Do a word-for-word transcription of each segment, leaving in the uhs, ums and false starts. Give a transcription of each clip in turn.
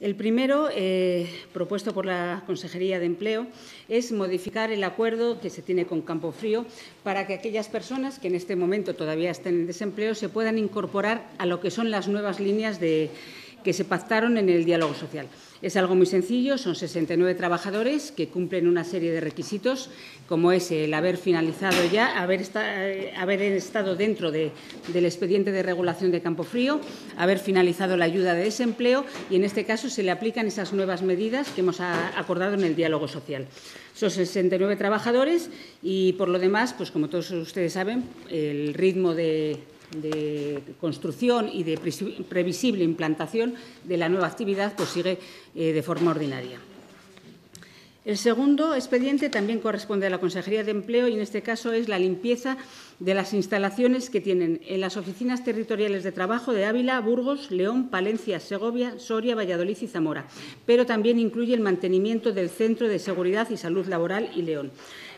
El primero, eh, propuesto por la Consejería de Empleo, es modificar el acuerdo que se tiene con Campofrío para que aquellas personas que en este momento todavía estén en desempleo se puedan incorporar a lo que son las nuevas líneas de, que se pactaron en el diálogo social. Es algo muy sencillo, son sesenta y nueve trabajadores que cumplen una serie de requisitos, como es el haber finalizado ya, haber, esta, haber estado dentro de, del expediente de regulación de Campofrío, haber finalizado la ayuda de desempleo y, en este caso, se le aplican esas nuevas medidas que hemos acordado en el diálogo social. Son sesenta y nueve trabajadores y, por lo demás, pues como todos ustedes saben, el ritmo de… de construcción y de previsible implantación de la nueva actividad pues sigue eh, de forma ordinaria. El segundo expediente también corresponde a la Consejería de Empleo y, en este caso, es la limpieza de las instalaciones que tienen en las oficinas territoriales de trabajo de Ávila, Burgos, León, Palencia, Segovia, Soria, Valladolid y Zamora, pero también incluye el mantenimiento del Centro de Seguridad y Salud Laboral y León.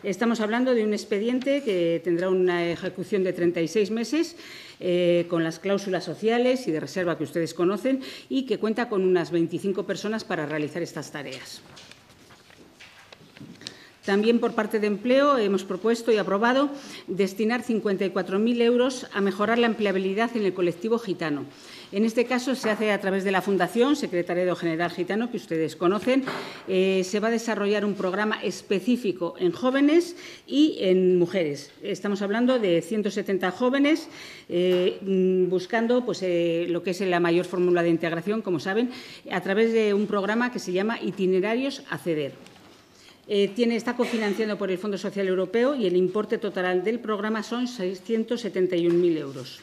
Estamos hablando de un expediente que tendrá una ejecución de treinta y seis meses, eh, con las cláusulas sociales y de reserva que ustedes conocen, y que cuenta con unas veinticinco personas para realizar estas tareas. También, por parte de Empleo, hemos propuesto y aprobado destinar cincuenta y cuatro mil euros a mejorar la empleabilidad en el colectivo gitano. En este caso, se hace a través de la Fundación Secretariado General Gitano, que ustedes conocen. Eh, se va a desarrollar un programa específico en jóvenes y en mujeres. Estamos hablando de ciento setenta jóvenes, eh, buscando pues, eh, lo que es la mayor fórmula de integración, como saben, a través de un programa que se llama Itinerarios Acceder. Eh, tiene, está cofinanciado por el Fondo Social Europeo y el importe total del programa son seiscientos setenta y un mil euros.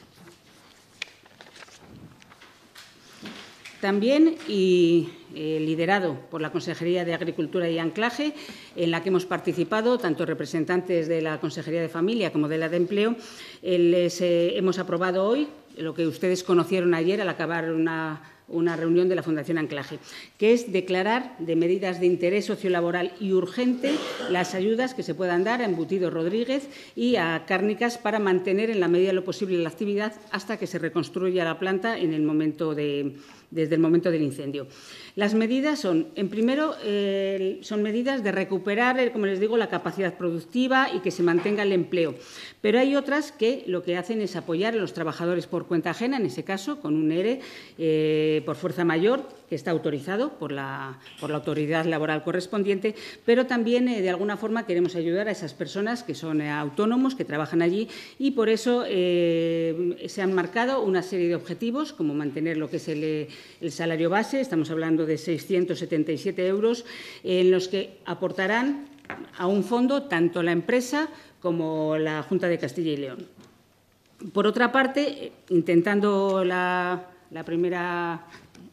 También, y eh, liderado por la Consejería de Agricultura y Anclaje, en la que hemos participado tanto representantes de la Consejería de Familia como de la de Empleo, eh, les eh, hemos aprobado hoy lo que ustedes conocieron ayer al acabar una… una reunión de la Fundación Anclaje, que es declarar de medidas de interés sociolaboral y urgente las ayudas que se puedan dar a Embutidos Rodríguez y a Cárnicas para mantener en la medida de lo posible la actividad hasta que se reconstruya la planta en el momento de, desde el momento del incendio. Las medidas son, en primero, eh, son medidas de recuperar, como les digo, la capacidad productiva y que se mantenga el empleo, pero hay otras que lo que hacen es apoyar a los trabajadores por cuenta ajena, en ese caso con un ERE eh, por fuerza mayor, que está autorizado por la, por la autoridad laboral correspondiente, pero también, eh, de alguna forma, queremos ayudar a esas personas que son eh, autónomos, que trabajan allí, y por eso eh, se han marcado una serie de objetivos, como mantener lo que es el, el salario base, estamos hablando de seiscientos setenta y siete euros, en los que aportarán a un fondo tanto la empresa como la Junta de Castilla y León. Por otra parte, intentando la… La primera,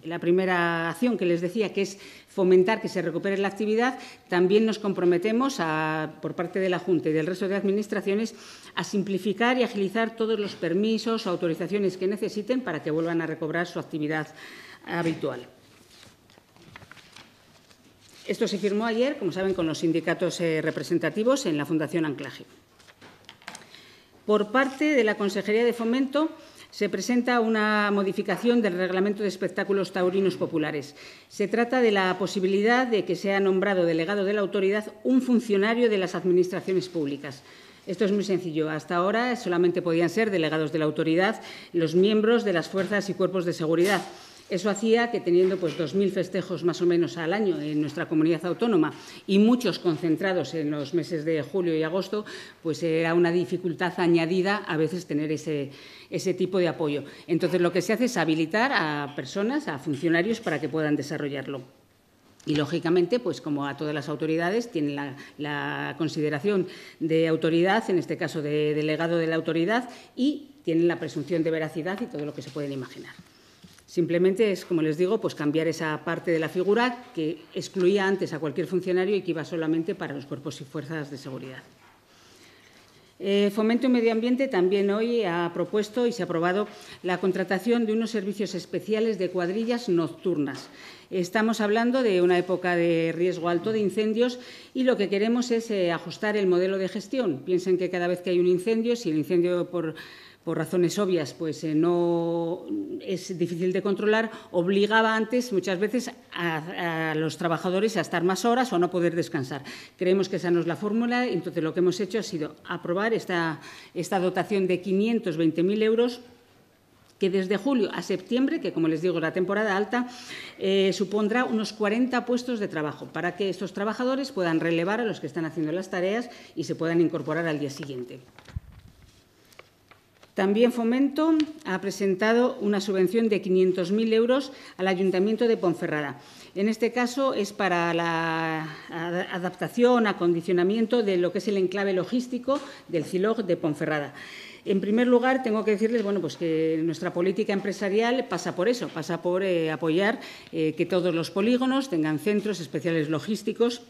la primera acción que les decía, que es fomentar que se recupere la actividad, también nos comprometemos, a, por parte de la Junta y del resto de administraciones, a simplificar y agilizar todos los permisos o autorizaciones que necesiten para que vuelvan a recobrar su actividad habitual. Esto se firmó ayer, como saben, con los sindicatos eh, representativos en la Fundación Anclaje. Por parte de la Consejería de Fomento… se presenta una modificación del Reglamento de Espectáculos Taurinos Populares. Se trata de la posibilidad de que sea nombrado delegado de la autoridad un funcionario de las administraciones públicas. Esto es muy sencillo. Hasta ahora solamente podían ser delegados de la autoridad los miembros de las fuerzas y cuerpos de seguridad. Eso hacía que, teniendo pues dos mil festejos más o menos al año en nuestra comunidad autónoma y muchos concentrados en los meses de julio y agosto, pues era una dificultad añadida a veces tener ese, ese tipo de apoyo. Entonces, lo que se hace es habilitar a personas, a funcionarios, para que puedan desarrollarlo. Y, lógicamente, pues como a todas las autoridades, tienen la, la consideración de autoridad, en este caso de delegado de la autoridad, y tienen la presunción de veracidad y todo lo que se pueden imaginar. Simplemente es, como les digo, pues cambiar esa parte de la figura que excluía antes a cualquier funcionario y que iba solamente para los cuerpos y fuerzas de seguridad. Eh, Fomento y Medio Ambiente también hoy ha propuesto y se ha aprobado la contratación de unos servicios especiales de cuadrillas nocturnas. Estamos hablando de una época de riesgo alto de incendios y lo que queremos es eh, ajustar el modelo de gestión. Piensen que cada vez que hay un incendio, si el incendio por… por razones obvias, pues eh, no es difícil de controlar, obligaba antes muchas veces a, a los trabajadores a estar más horas o a no poder descansar. Creemos que esa no es la fórmula, entonces lo que hemos hecho ha sido aprobar esta, esta dotación de quinientos veinte mil euros que desde julio a septiembre, que como les digo es la temporada alta, eh, supondrá unos cuarenta puestos de trabajo para que estos trabajadores puedan relevar a los que están haciendo las tareas y se puedan incorporar al día siguiente. También Fomento ha presentado una subvención de quinientos mil euros al Ayuntamiento de Ponferrada. En este caso es para la adaptación, acondicionamiento de lo que es el enclave logístico del C I L O G de Ponferrada. En primer lugar, tengo que decirles bueno, pues que nuestra política empresarial pasa por eso, pasa por eh, apoyar eh, que todos los polígonos tengan centros especiales logísticos.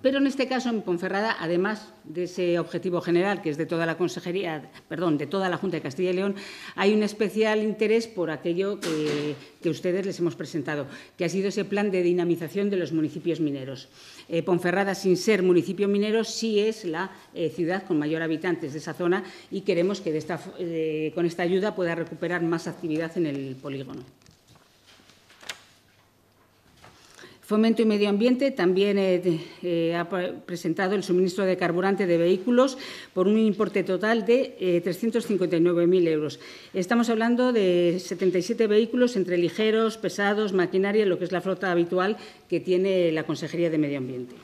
Pero en este caso, en Ponferrada, además de ese objetivo general, que es de toda la Consejería, perdón, de toda la Junta de Castilla y León, hay un especial interés por aquello que, que ustedes les hemos presentado, que ha sido ese plan de dinamización de los municipios mineros. Eh, Ponferrada, sin ser municipio minero, sí es la eh, ciudad con mayor habitantes de esa zona y queremos que de esta, eh, con esta ayuda pueda recuperar más actividad en el polígono. Fomento y Medio Ambiente también eh, eh, ha presentado el suministro de carburante de vehículos por un importe total de eh, trescientos cincuenta y nueve mil euros. Estamos hablando de setenta y siete vehículos entre ligeros, pesados, maquinaria, lo que es la flota habitual que tiene la Consejería de Medio Ambiente.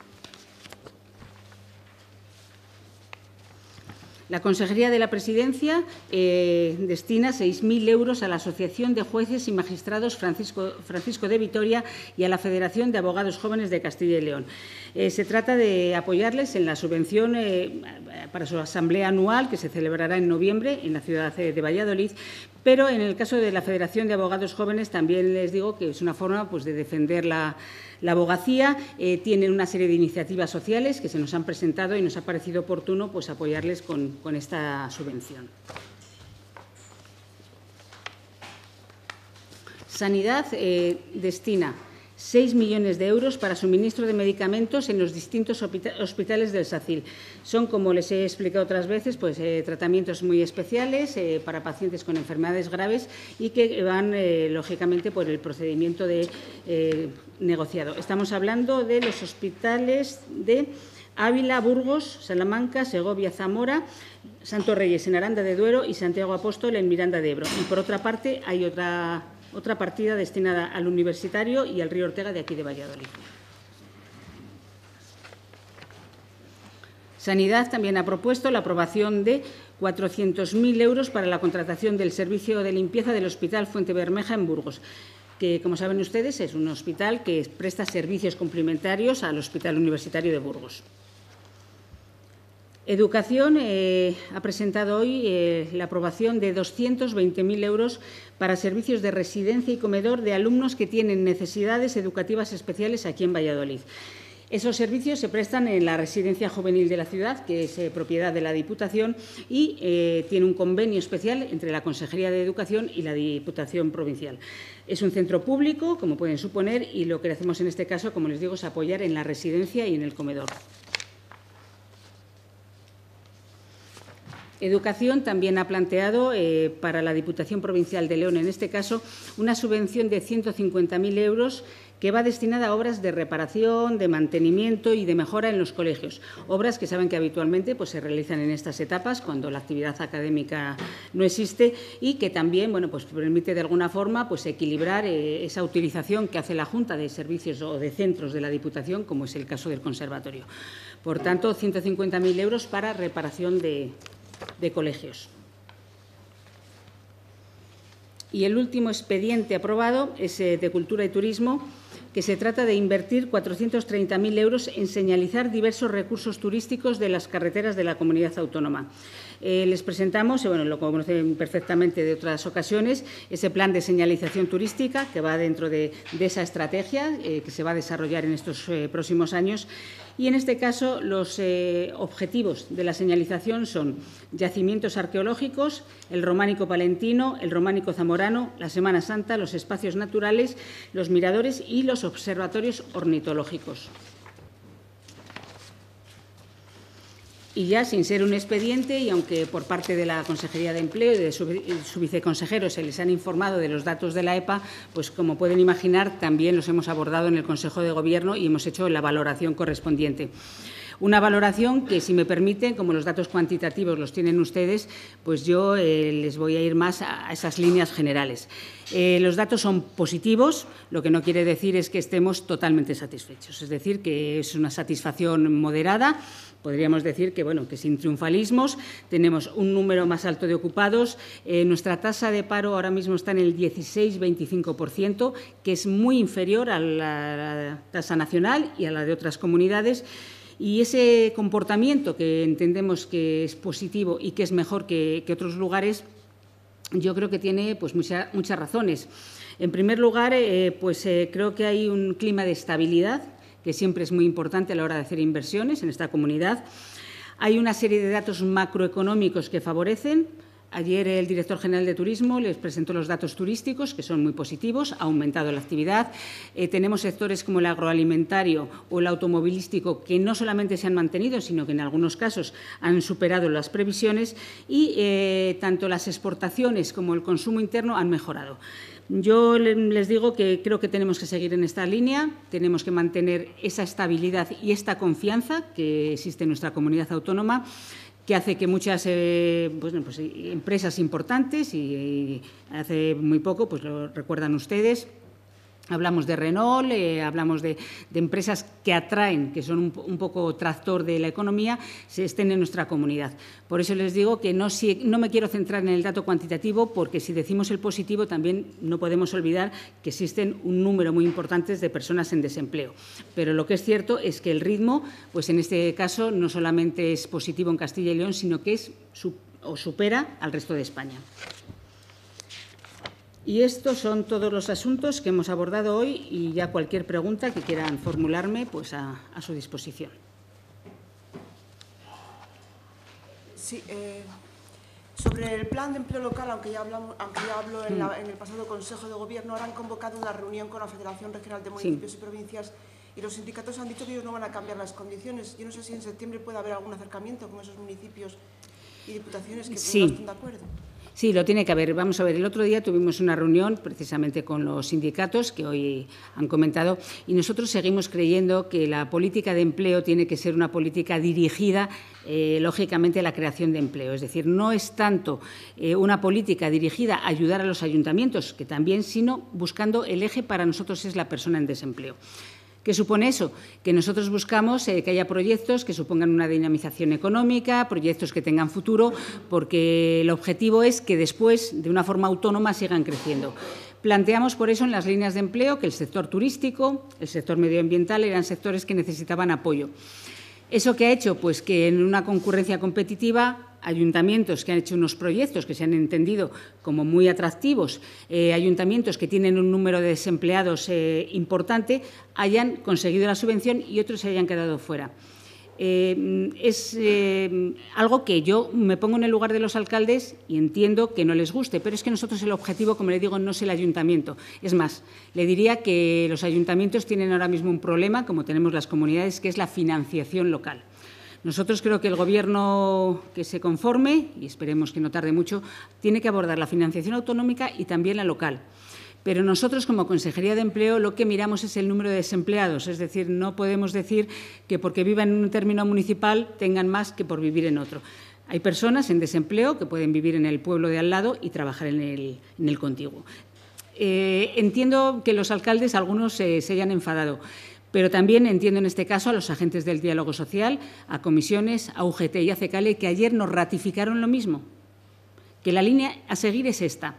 La Consejería de la Presidencia eh, destina seis mil euros a la Asociación de Jueces y Magistrados Francisco, Francisco de Vitoria y a la Federación de Abogados Jóvenes de Castilla y León. Eh, se trata de apoyarles en la subvención eh, para su asamblea anual, que se celebrará en noviembre en la ciudad de Valladolid, pero en el caso de la Federación de Abogados Jóvenes también les digo que es una forma pues, de defender la… La abogacía eh, tiene una serie de iniciativas sociales que se nos han presentado y nos ha parecido oportuno pues, apoyarles con, con esta subvención. Sanidad eh, destina seis millones de euros para suministro de medicamentos en los distintos hospitales del Sacyl. Son, como les he explicado otras veces, pues, eh, tratamientos muy especiales eh, para pacientes con enfermedades graves y que van, eh, lógicamente, por el procedimiento de, eh, negociado. Estamos hablando de los hospitales de Ávila, Burgos, Salamanca, Segovia, Zamora, Santo Reyes en Aranda de Duero y Santiago Apóstol en Miranda de Ebro. Y, por otra parte, hay otra… Otra partida destinada al Universitario y al Río Hortega de aquí de Valladolid. Sanidad también ha propuesto la aprobación de cuatrocientos mil euros para la contratación del servicio de limpieza del Hospital Fuente Bermeja en Burgos, que, como saben ustedes, es un hospital que presta servicios complementarios al Hospital Universitario de Burgos. Educación eh, ha presentado hoy eh, la aprobación de doscientos veinte mil euros para servicios de residencia y comedor de alumnos que tienen necesidades educativas especiales aquí en Valladolid. Esos servicios se prestan en la Residencia Juvenil de la Ciudad, que es eh, propiedad de la Diputación, y eh, tiene un convenio especial entre la Consejería de Educación y la Diputación Provincial. Es un centro público, como pueden suponer, y lo que hacemos en este caso, como les digo, es apoyar en la residencia y en el comedor. Educación también ha planteado eh, para la Diputación Provincial de León, en este caso, una subvención de ciento cincuenta mil euros que va destinada a obras de reparación, de mantenimiento y de mejora en los colegios. Obras que saben que habitualmente pues, se realizan en estas etapas, cuando la actividad académica no existe y que también bueno, pues, permite de alguna forma pues, equilibrar eh, esa utilización que hace la Junta de servicios o de centros de la Diputación, como es el caso del Conservatorio. Por tanto, ciento cincuenta mil euros para reparación de… de colegios. Y el último expediente aprobado es de Cultura y Turismo, que se trata de invertir cuatrocientos treinta mil euros en señalizar diversos recursos turísticos de las carreteras de la comunidad autónoma. Eh, les presentamos, bueno, lo conocen perfectamente de otras ocasiones, ese plan de señalización turística que va dentro de, de esa estrategia eh, que se va a desarrollar en estos eh, próximos años. Y, en este caso, los eh, objetivos de la señalización son yacimientos arqueológicos, el románico palentino, el románico zamorano, la Semana Santa, los espacios naturales, los miradores y los observatorios ornitológicos. Y ya sin ser un expediente, y aunque por parte de la Consejería de Empleo y de su, su viceconsejero se les han informado de los datos de la E P A, pues como pueden imaginar también los hemos abordado en el Consejo de Gobierno y hemos hecho la valoración correspondiente. Una valoración que, si me permiten, como los datos cuantitativos los tienen ustedes, pues yo eh, les voy a ir más a esas líneas generales. Eh, los datos son positivos, lo que no quiere decir es que estemos totalmente satisfechos. Es decir, que es una satisfacción moderada. Podríamos decir que, bueno, que sin triunfalismos tenemos un número más alto de ocupados. Eh, nuestra tasa de paro ahora mismo está en el dieciséis veinticinco por ciento, que es muy inferior a la, la tasa nacional y a la de otras comunidades. Y ese comportamiento que entendemos que es positivo y que es mejor que, que otros lugares, yo creo que tiene pues, mucha, muchas razones. En primer lugar, eh, pues, eh, creo que hay un clima de estabilidad, que siempre es muy importante a la hora de hacer inversiones en esta comunidad. Hay una serie de datos macroeconómicos que favorecen. Ayer el director general de Turismo les presentó los datos turísticos, que son muy positivos, ha aumentado la actividad. Eh, tenemos sectores como el agroalimentario o el automovilístico que no solamente se han mantenido, sino que en algunos casos han superado las previsiones y eh, tanto las exportaciones como el consumo interno han mejorado. Yo les digo que creo que tenemos que seguir en esta línea, tenemos que mantener esa estabilidad y esta confianza que existe en nuestra comunidad autónoma, que hace que muchas eh, bueno, pues, empresas importantes, y, y hace muy poco, pues lo recuerdan ustedes, hablamos de Renault, eh, hablamos de, de empresas que atraen, que son un, un poco tractor de la economía, se estén en nuestra comunidad. Por eso les digo que no, si, no me quiero centrar en el dato cuantitativo, porque si decimos el positivo también no podemos olvidar que existen un número muy importante de personas en desempleo. Pero lo que es cierto es que el ritmo, pues en este caso, no solamente es positivo en Castilla y León, sino que es su, o supera al resto de España. Y estos son todos los asuntos que hemos abordado hoy y ya cualquier pregunta que quieran formularme, pues a, a su disposición. Sí, eh, sobre el plan de empleo local, aunque ya, hablamos, aunque ya habló en, la, en el pasado Consejo de Gobierno, ahora han convocado una reunión con la Federación Regional de Municipios sí. y Provincias y los sindicatos han dicho que ellos no van a cambiar las condiciones. Yo no sé si en septiembre puede haber algún acercamiento con esos municipios y diputaciones que sí. no estén de acuerdo. Sí, lo tiene que haber. Vamos a ver, el otro día tuvimos una reunión precisamente con los sindicatos que hoy han comentado y nosotros seguimos creyendo que la política de empleo tiene que ser una política dirigida, eh, lógicamente, a la creación de empleo. Es decir, no es tanto eh, una política dirigida a ayudar a los ayuntamientos, que también, sino buscando el eje para nosotros es la persona en desempleo. ¿Qué supone eso? Que nosotros buscamos eh, que haya proyectos que supongan una dinamización económica, proyectos que tengan futuro, porque el objetivo es que después, de una forma autónoma, sigan creciendo. Planteamos por eso en las líneas de empleo que el sector turístico, el sector medioambiental eran sectores que necesitaban apoyo. ¿Eso qué ha hecho? Pues que en una concurrencia competitiva, ayuntamientos que han hecho unos proyectos que se han entendido como muy atractivos, eh, ayuntamientos que tienen un número de desempleados eh, importante, hayan conseguido la subvención y otros se hayan quedado fuera. Eh, es eh, algo que yo me pongo en el lugar de los alcaldes y entiendo que no les guste, pero es que nosotros el objetivo, como le digo, no es el ayuntamiento. Es más, le diría que los ayuntamientos tienen ahora mismo un problema, como tenemos las comunidades, que es la financiación local. Nosotros creo que el Gobierno que se conforme, y esperemos que no tarde mucho, tiene que abordar la financiación autonómica y también la local. Pero nosotros, como Consejería de Empleo, lo que miramos es el número de desempleados. Es decir, no podemos decir que porque vivan en un término municipal tengan más que por vivir en otro. Hay personas en desempleo que pueden vivir en el pueblo de al lado y trabajar en el, en el contiguo. Eh, entiendo que los alcaldes, algunos, eh, se hayan enfadado. Pero también entiendo en este caso a los agentes del diálogo social, a comisiones, a U G T y a CECALE, que ayer nos ratificaron lo mismo, que la línea a seguir es esta.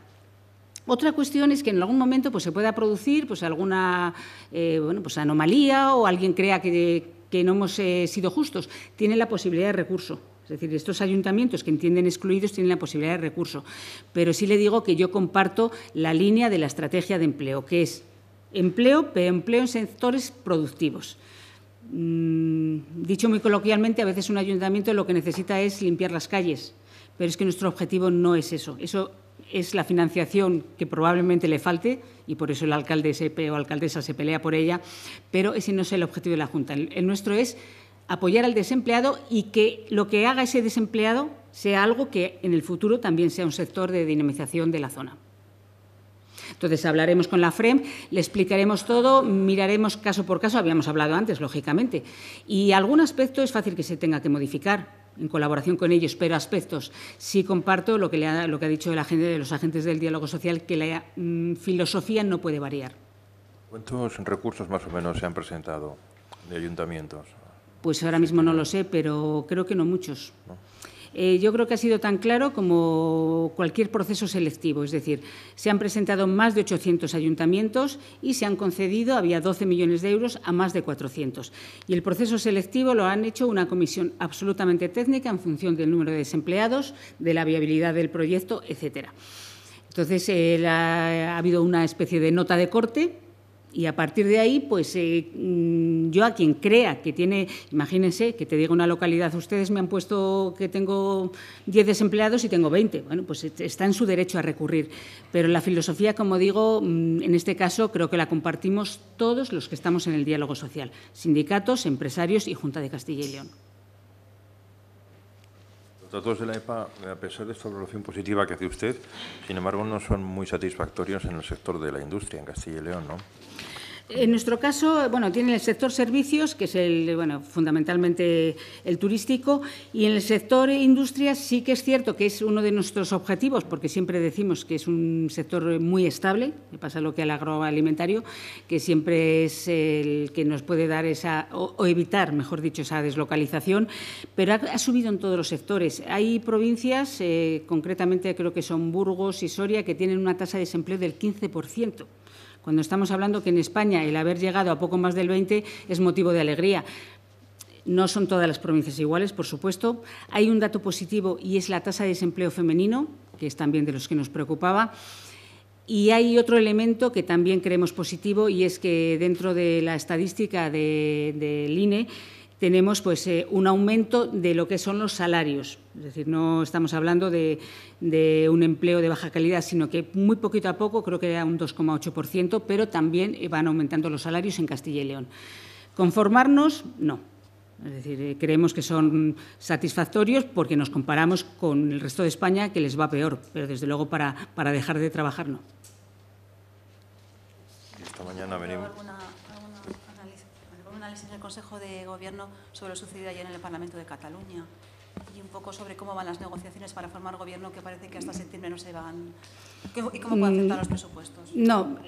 Otra cuestión es que en algún momento pues, se pueda producir pues, alguna eh, bueno, pues, anomalía o alguien crea que, que no hemos eh, sido justos. Tiene la posibilidad de recurso. Es decir, estos ayuntamientos que entienden excluidos tienen la posibilidad de recurso. Pero sí le digo que yo comparto la línea de la estrategia de empleo, que es… Empleo, pero empleo en sectores productivos. Mm, dicho muy coloquialmente, a veces un ayuntamiento lo que necesita es limpiar las calles, pero es que nuestro objetivo no es eso. Eso es la financiación que probablemente le falte y por eso el alcalde o alcaldesa se pelea por ella, pero ese no es el objetivo de la Junta. El nuestro es apoyar al desempleado y que lo que haga ese desempleado sea algo que en el futuro también sea un sector de dinamización de la zona. Entonces, hablaremos con la FREM, le explicaremos todo, miraremos caso por caso, habíamos hablado antes, lógicamente, y algún aspecto es fácil que se tenga que modificar en colaboración con ellos, pero aspectos. Sí comparto lo que, le ha, lo que ha dicho la gente, los agentes del diálogo social, que la mm, filosofía no puede variar. ¿Cuántos recursos más o menos se han presentado de ayuntamientos? Pues ahora mismo no lo sé, pero creo que no muchos. ¿No? Eh, yo creo que ha sido tan claro como cualquier proceso selectivo, es decir, se han presentado más de ochocientos ayuntamientos y se han concedido, había doce millones de euros, a más de cuatrocientos. Y el proceso selectivo lo han hecho una comisión absolutamente técnica en función del número de desempleados, de la viabilidad del proyecto, etcétera. Entonces, eh, la, ha habido una especie de nota de corte. Y a partir de ahí, pues eh, yo a quien crea que tiene, imagínense que te diga una localidad, ustedes me han puesto que tengo diez desempleados y tengo veinte, bueno, pues está en su derecho a recurrir. Pero la filosofía, como digo, en este caso creo que la compartimos todos los que estamos en el diálogo social, sindicatos, empresarios y Junta de Castilla y León. Los datos de la E P A, a pesar de esta evaluación positiva que hace usted, sin embargo, no son muy satisfactorios en el sector de la industria en Castilla y León, ¿no? En nuestro caso, bueno, tiene el sector servicios, que es el, bueno, fundamentalmente el turístico, y en el sector industria sí que es cierto que es uno de nuestros objetivos, porque siempre decimos que es un sector muy estable, que pasa lo que al agroalimentario, que siempre es el que nos puede dar esa, o, o evitar, mejor dicho, esa deslocalización, pero ha, ha subido en todos los sectores. Hay provincias, eh, concretamente creo que son Burgos y Soria, que tienen una tasa de desempleo del quince por ciento. Cuando estamos hablando que en España el haber llegado a poco más del veinte es motivo de alegría. No son todas las provincias iguales, por supuesto. Hay un dato positivo y es la tasa de desempleo femenino, que es también de los que nos preocupaba. Y hay otro elemento que también creemos positivo y es que dentro de la estadística de, del I N E tenemos pues, eh, un aumento de lo que son los salarios. Es decir, no estamos hablando de, de un empleo de baja calidad, sino que muy poquito a poco, creo que era un dos coma ocho por ciento, pero también van aumentando los salarios en Castilla y León. Conformarnos, no. Es decir, eh, creemos que son satisfactorios porque nos comparamos con el resto de España, que les va peor, pero desde luego para, para dejar de trabajar, no. Esta mañana venimos. En el Consejo de Gobierno sobre lo sucedido ayer en el Parlamento de Cataluña y un poco sobre cómo van las negociaciones para formar gobierno, que parece que hasta septiembre no se van. ¿Y cómo pueden afectar los presupuestos? No,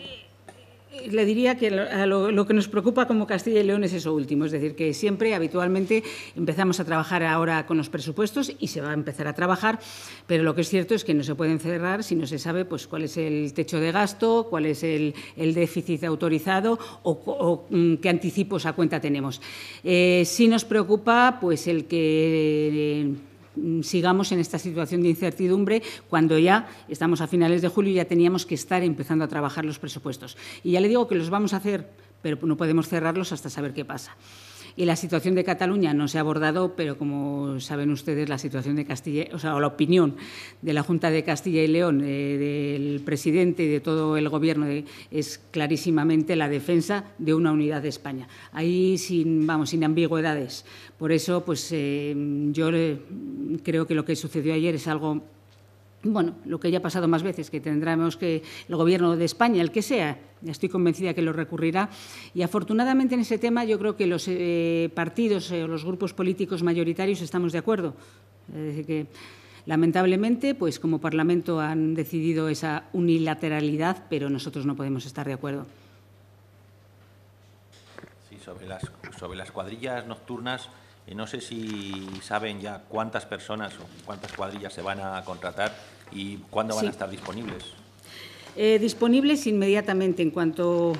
le diría que lo, lo que nos preocupa como Castilla y León es eso último, es decir, que siempre, habitualmente, empezamos a trabajar ahora con los presupuestos y se va a empezar a trabajar, pero lo que es cierto es que no se pueden cerrar si no se sabe pues, cuál es el techo de gasto, cuál es el, el déficit autorizado o, o qué anticipos a cuenta tenemos. Eh, sí nos preocupa pues, el que… Eh, sigamos en esta situación de incertidumbre cuando ya estamos a finales de julio y ya teníamos que estar empezando a trabajar los presupuestos. Y ya le digo que los vamos a hacer, pero no podemos cerrarlos hasta saber qué pasa. Y la situación de Cataluña no se ha abordado, pero como saben ustedes, la situación de Castilla, o sea, la opinión de la Junta de Castilla y León, eh, del presidente y de todo el Gobierno, de, es clarísimamente la defensa de una unidad de España. Ahí, sin, vamos, sin ambigüedades. Por eso, pues eh, yo eh, creo que lo que sucedió ayer es algo… Bueno, lo que ya ha pasado más veces, que tendremos que el Gobierno de España, el que sea, estoy convencida que lo recurrirá. Y afortunadamente en ese tema yo creo que los eh, partidos o eh, los grupos políticos mayoritarios estamos de acuerdo. Eh, que, lamentablemente, pues como Parlamento han decidido esa unilateralidad, pero nosotros no podemos estar de acuerdo. Sí, sobre las, sobre las cuadrillas nocturnas… Y no sé si saben ya cuántas personas o cuántas cuadrillas se van a contratar y cuándo van sí. a estar disponibles. Eh, disponibles inmediatamente, en cuanto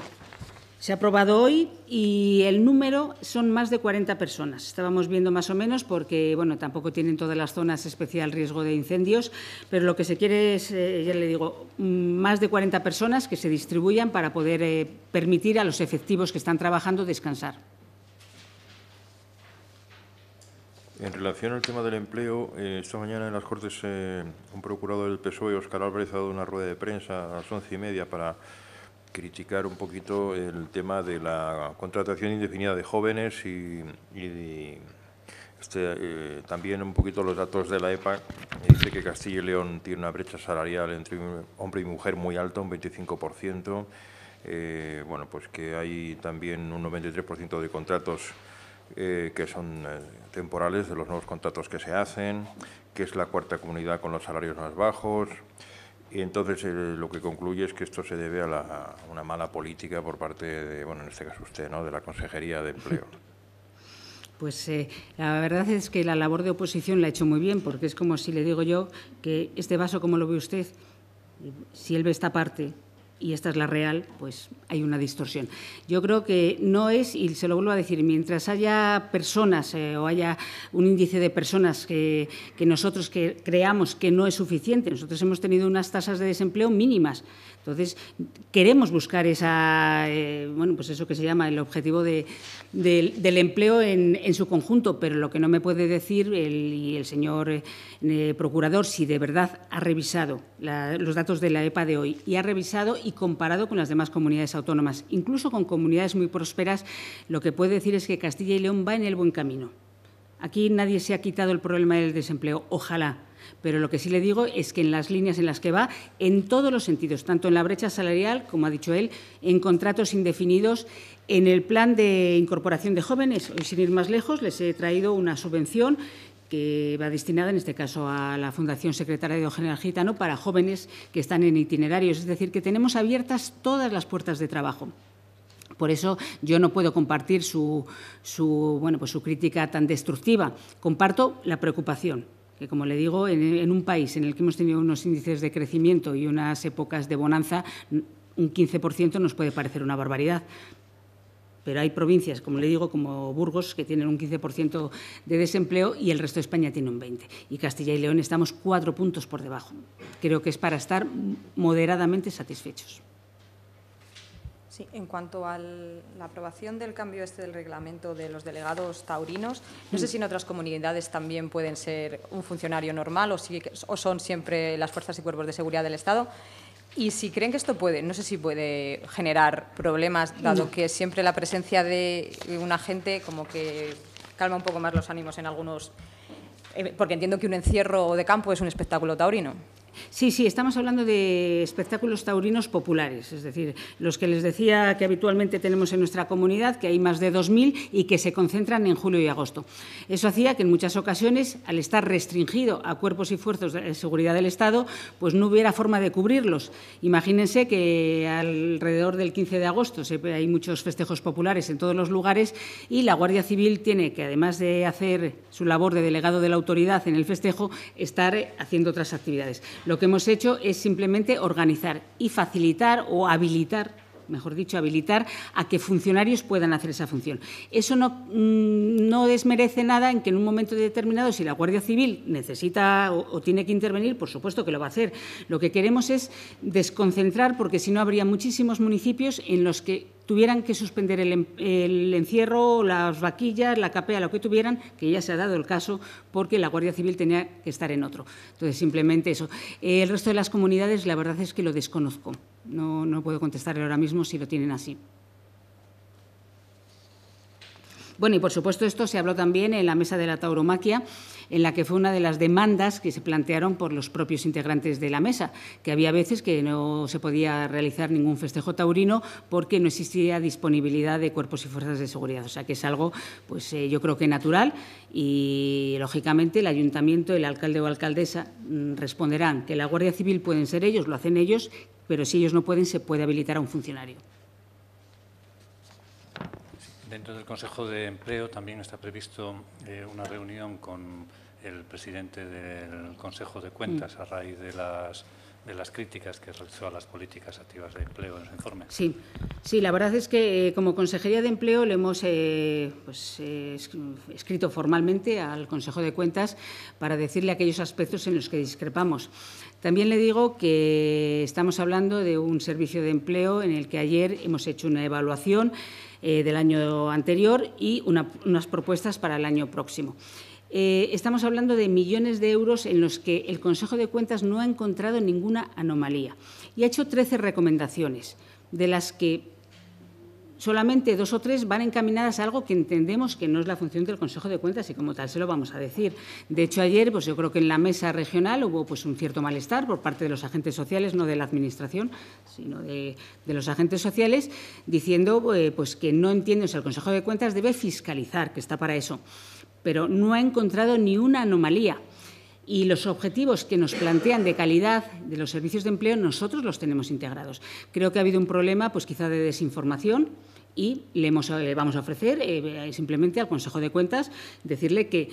se ha aprobado hoy, y el número son más de cuarenta personas. Estábamos viendo más o menos porque, bueno, tampoco tienen todas las zonas especial riesgo de incendios, pero lo que se quiere es, eh, ya le digo, más de cuarenta personas que se distribuyan para poder eh, permitir a los efectivos que están trabajando descansar. En relación al tema del empleo, eh, esta mañana en las Cortes eh, un procurador del P S O E, Óscar Álvarez, ha dado una rueda de prensa a las once y media para criticar un poquito el tema de la contratación indefinida de jóvenes y, y de, este, eh, también un poquito los datos de la E P A. Dice que Castilla y León tiene una brecha salarial entre hombre y mujer muy alta, un veinticinco por ciento. Eh, bueno, pues que hay también un noventa y tres por ciento de contratos eh, que son eh, temporales, de los nuevos contratos que se hacen, que es la cuarta comunidad con los salarios más bajos. Y entonces eh, lo que concluye es que esto se debe a, la, a una mala política por parte de, bueno, en este caso usted, ¿no?, de la Consejería de Empleo. Pues eh, la verdad es que la labor de oposición la ha hecho muy bien, porque es como si le digo yo que este vaso, ¿cómo lo ve usted? Si él ve esta parte y esta es la real, pues hay una distorsión. Yo creo que no es, y se lo vuelvo a decir, mientras haya personas eh, o haya un índice de personas que, que nosotros que creamos que no es suficiente, nosotros hemos tenido unas tasas de desempleo mínimas. Entonces, queremos buscar esa, eh, bueno, pues eso que se llama el objetivo de, de, del empleo en, en su conjunto, pero lo que no me puede decir el, y el señor eh, eh, procurador, si de verdad ha revisado la, los datos de la E P A de hoy y ha revisado y comparado con las demás comunidades autónomas, incluso con comunidades muy prósperas, lo que puede decir es que Castilla y León va en el buen camino. Aquí nadie se ha quitado el problema del desempleo, ojalá. Pero lo que sí le digo es que en las líneas en las que va, en todos los sentidos, tanto en la brecha salarial, como ha dicho él, en contratos indefinidos, en el plan de incorporación de jóvenes, hoy sin ir más lejos, les he traído una subvención que va destinada, en este caso, a la Fundación Secretariado General Gitano para jóvenes que están en itinerarios. Es decir, que tenemos abiertas todas las puertas de trabajo. Por eso yo no puedo compartir su, su, bueno, pues su crítica tan destructiva. Comparto la preocupación. Que, como le digo, en, en un país en el que hemos tenido unos índices de crecimiento y unas épocas de bonanza, un quince por ciento nos puede parecer una barbaridad. Pero hay provincias, como le digo, como Burgos, que tienen un quince por ciento de desempleo y el resto de España tiene un veinte por ciento. Y Castilla y León estamos cuatro puntos por debajo. Creo que es para estar moderadamente satisfechos. Sí, en cuanto a la aprobación del cambio este del reglamento de los delegados taurinos, no sé si en otras comunidades también pueden ser un funcionario normal o, si, o son siempre las fuerzas y cuerpos de seguridad del Estado. Y si creen que esto puede, no sé si puede generar problemas, dado que siempre la presencia de un agente como que calma un poco más los ánimos en algunos… Eh, porque entiendo que un encierro de campo es un espectáculo taurino. Sí, sí, estamos hablando de espectáculos taurinos populares, es decir, los que les decía que habitualmente tenemos en nuestra comunidad, que hay más de dos mil y que se concentran en julio y agosto. Eso hacía que en muchas ocasiones, al estar restringido a cuerpos y fuerzas de seguridad del Estado, pues no hubiera forma de cubrirlos. Imagínense que alrededor del quince de agosto hay muchos festejos populares en todos los lugares y la Guardia Civil tiene que, además de hacer su labor de delegado de la autoridad en el festejo, estar haciendo otras actividades. Lo que hemos hecho es simplemente organizar y facilitar o habilitar, mejor dicho, habilitar a que funcionarios puedan hacer esa función. Eso no, no desmerece nada en que en un momento determinado, si la Guardia Civil necesita o, o tiene que intervenir, por supuesto que lo va a hacer. Lo que queremos es desconcentrar, porque si no habría muchísimos municipios en los que tuvieran que suspender el, el encierro, las vaquillas, la capea, lo que tuvieran, que ya se ha dado el caso porque la Guardia Civil tenía que estar en otro. Entonces, simplemente eso. El resto de las comunidades, la verdad es que lo desconozco. No, no puedo contestarle ahora mismo si lo tienen así. Bueno, y por supuesto esto se habló también en la mesa de la tauromaquia, en la que fue una de las demandas que se plantearon por los propios integrantes de la mesa, que había veces que no se podía realizar ningún festejo taurino porque no existía disponibilidad de cuerpos y fuerzas de seguridad. O sea, que es algo, pues eh, yo creo que natural y, lógicamente, el ayuntamiento, el alcalde o alcaldesa responderán que la Guardia Civil pueden ser ellos, lo hacen ellos, pero si ellos no pueden, se puede habilitar a un funcionario. Dentro del Consejo de Empleo también está previsto eh, una reunión con el presidente del Consejo de Cuentas a raíz de las, de las críticas que realizó a las políticas activas de empleo en su informe. Sí, sí, la verdad es que eh, como Consejería de Empleo le hemos eh, pues, eh, escrito formalmente al Consejo de Cuentas para decirle aquellos aspectos en los que discrepamos. También le digo que estamos hablando de un servicio de empleo en el que ayer hemos hecho una evaluación Eh, del año anterior y una, unas propuestas para el año próximo. Eh, estamos hablando de millones de euros en los que el Consejo de Cuentas no ha encontrado ninguna anomalía y ha hecho trece recomendaciones. de las que solamente dos o tres van encaminadas a algo que entendemos que no es la función del Consejo de Cuentas y, como tal, se lo vamos a decir. De hecho, ayer, pues yo creo que en la mesa regional hubo pues un cierto malestar por parte de los agentes sociales, no de la Administración, sino de, de los agentes sociales, diciendo eh, pues que no entienden, o sea, el Consejo de Cuentas debe fiscalizar, que está para eso, pero no ha encontrado ni una anomalía. Y los objetivos que nos plantean de calidad de los servicios de empleo nosotros los tenemos integrados. Creo que ha habido un problema pues quizá de desinformación y le, hemos, le vamos a ofrecer eh, simplemente al Consejo de Cuentas decirle que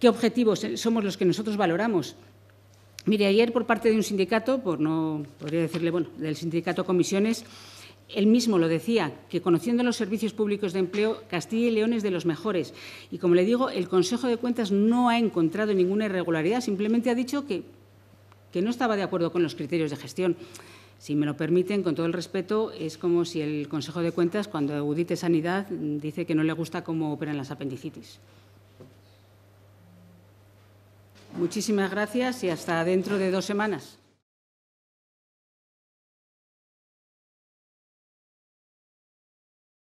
qué objetivos somos los que nosotros valoramos. Mire, ayer por parte de un sindicato, por no podría decirle, bueno, del sindicato Comisiones, él mismo lo decía, que conociendo los servicios públicos de empleo, Castilla y León es de los mejores. Y, como le digo, el Consejo de Cuentas no ha encontrado ninguna irregularidad, simplemente ha dicho que, que no estaba de acuerdo con los criterios de gestión. Si me lo permiten, con todo el respeto, es como si el Consejo de Cuentas, cuando audite Sanidad, dice que no le gusta cómo operan las apendicitis. Muchísimas gracias y hasta dentro de dos semanas.